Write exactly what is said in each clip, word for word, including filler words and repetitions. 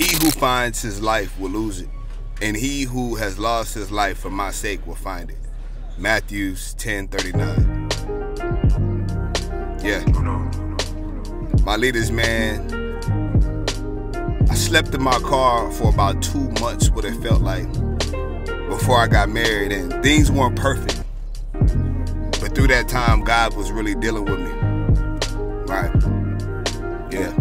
He who finds his life will lose it, and he who has lost his life for my sake will find it. Matthew ten thirty-nine. Yeah. My leaders, man, I slept in my car for about two months, what it felt like, before I got married, and things weren't perfect. But through that time, God was really dealing with me. Right. Yeah.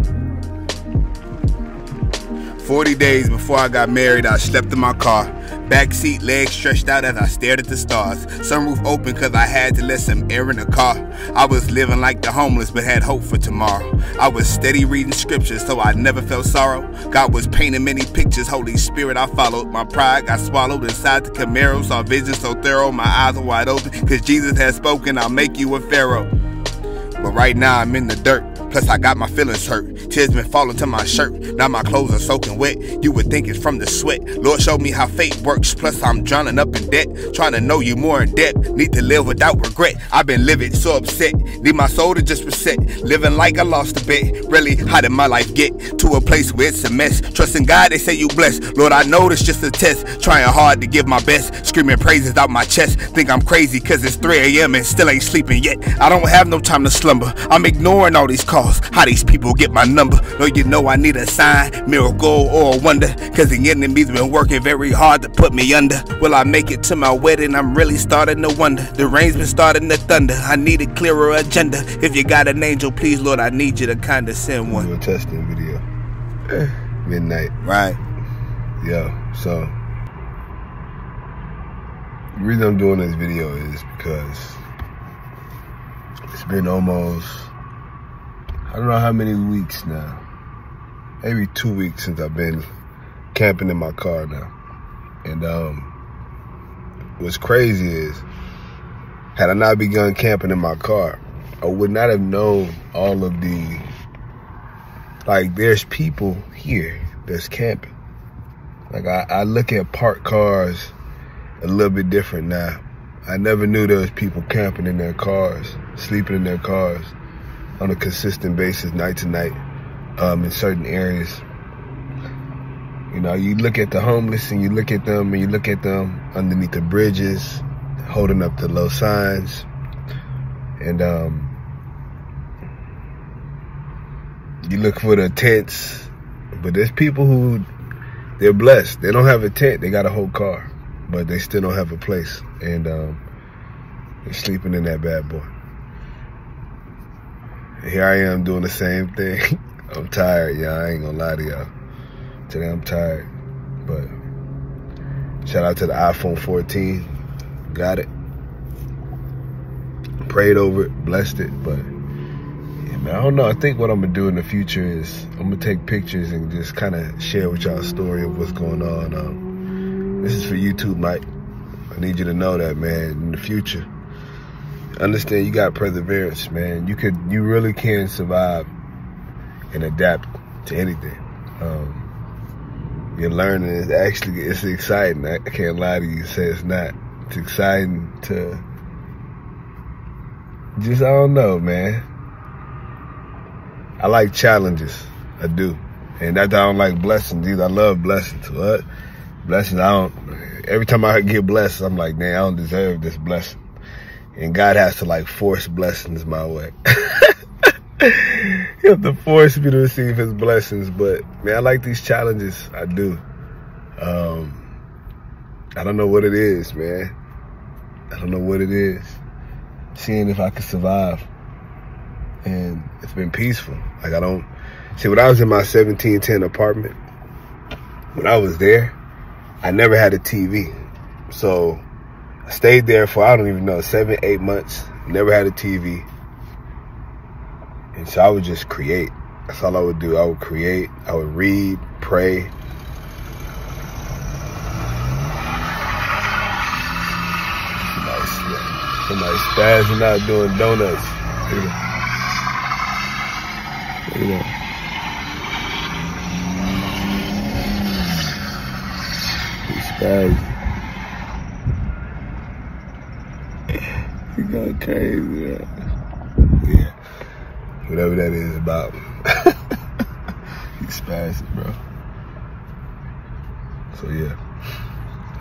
forty days before I got married, I slept in my car. Back seat, legs stretched out as I stared at the stars. Sunroof open cause I had to let some air in the car. I was living like the homeless but had hope for tomorrow. I was steady reading scriptures so I never felt sorrow. God was painting many pictures, Holy Spirit I followed. My pride got swallowed inside the Camaro. Saw vision so thorough, my eyes were wide open. Cause Jesus has spoken, I'll make you a pharaoh. But right now I'm in the dirt, plus I got my feelings hurt. Tears been falling to my shirt, now my clothes are soaking wet. You would think it's from the sweat. Lord, show me how faith works, plus I'm drowning up in debt. Trying to know you more in depth, need to live without regret. I've been livid, so upset, need my soul to just reset. Living like I lost a bet, really, how did my life get to a place where it's a mess? Trusting God, they say you blessed. Lord, I know this just a test, trying hard to give my best. Screaming praises out my chest, think I'm crazy cause it's three A M and still ain't sleeping yet. I don't have no time to slumber, I'm ignoring all these calls. How these people get my number? No, you know I need a sign, miracle or a wonder. Cause the enemy's been working very hard to put me under. Will I make it to my wedding? I'm really starting to wonder. The rain's been starting to thunder, I need a clearer agenda. If you got an angel, please Lord, I need you to condescend one. Do a testing video. Midnight. Right. Yeah, so the reason I'm doing this video is because it's been almost, I don't know how many weeks now, maybe two weeks since I've been camping in my car now. And um, what's crazy is, had I not begun camping in my car, I would not have known all of the, like there's people here that's camping. Like I, I look at parked cars a little bit different now. I never knew there was people camping in their cars, sleeping in their cars, on a consistent basis, night to night, um, in certain areas. You know, you look at the homeless and you look at them and you look at them underneath the bridges, holding up the low signs. And um, you look for the tents, but there's people who, they're blessed. They don't have a tent, they got a whole car, but they still don't have a place. And um, they're sleeping in that bad boy. Here I am doing the same thing. I'm tired, y'all. I ain't gonna lie to y'all. Today I'm tired. But shout out to the iPhone fourteen. Got it. Prayed over it, blessed it. But yeah, man, I don't know. I think what I'm gonna do in the future is I'm gonna take pictures and just kind of share with y'all a story of what's going on. Um, this is for YouTube, Mike. I need you to know that, man. In the future, understand you got perseverance, man. You could, you really can survive and adapt to anything. Um, you're learning. It's actually, it's exciting. I can't lie to you. Say it's not. It's exciting to just, I don't know, man. I like challenges. I do, and that's why I don't like blessings either. I love blessings. What blessings? I don't. Every time I get blessed, I'm like, man, I don't deserve this blessing. And God has to like force blessings my way. You have to force me to receive his blessings. But man, I like these challenges. I do. Um, I don't know what it is, man. I don't know what it is. Seeing if I could survive. And it's been peaceful. Like I don't, see when I was in my seventeen ten apartment, when I was there, I never had a T V. So I stayed there for, I don't even know, seven, eight months. Never had a T V. And so I would just create. That's all I would do. I would create. I would read, pray. Somebody's, somebody's spazzing out doing donuts. Look at that. Look at that. He's spazzing. You go crazy, man. Yeah. Whatever that is about. You spazzing, bro. So yeah,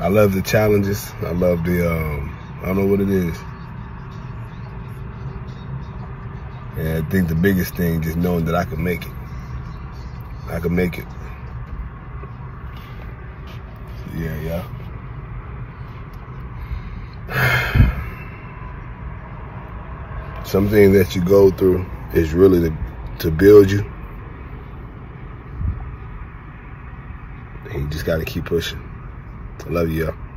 I love the challenges. I love the, um, I don't know what it is. And I think the biggest thing is knowing that I can make it. I can make it. Yeah, yeah. Something that you go through is really to, to build you. And you just gotta keep pushing. I love you, y'all.